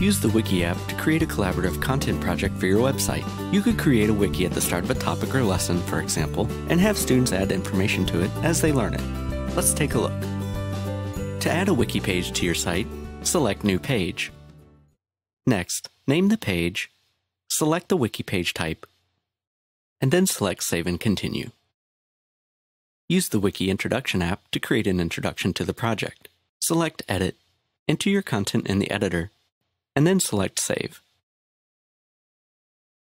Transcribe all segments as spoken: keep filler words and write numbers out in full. Use the Wiki app to create a collaborative content project for your website. You could create a wiki at the start of a topic or lesson, for example, and have students add information to it as they learn it. Let's take a look. To add a wiki page to your site, select New Page. Next, name the page, select the wiki page type, and then select Save and Continue. Use the Wiki Introduction app to create an introduction to the project. Select Edit, enter your content in the editor, and then select Save.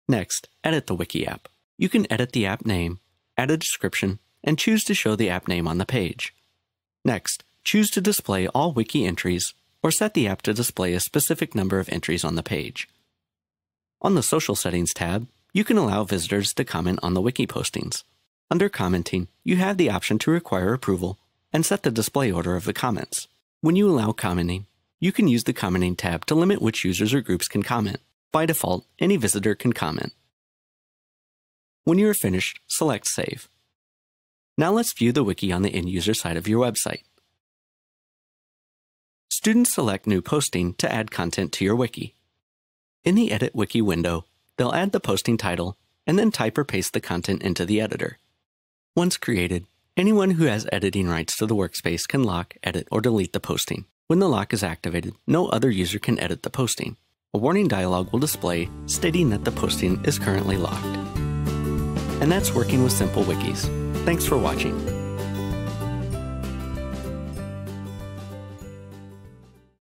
Next, edit the Wiki app. You can edit the app name, add a description, and choose to show the app name on the page. Next, choose to display all Wiki entries or set the app to display a specific number of entries on the page. On the Social Settings tab, you can allow visitors to comment on the Wiki postings. Under Commenting, you have the option to require approval and set the display order of the comments. When you allow commenting, you can use the Commenting tab to limit which users or groups can comment. By default, any visitor can comment. When you are finished, select Save. Now let's view the wiki on the end-user side of your website. Students select New Posting to add content to your wiki. In the Edit Wiki window, they'll add the posting title and then type or paste the content into the editor. Once created, anyone who has editing rights to the workspace can lock, edit, or delete the posting. When the lock is activated, no other user can edit the posting. A warning dialog will display stating that the posting is currently locked. And that's working with simple wikis. Thanks for watching.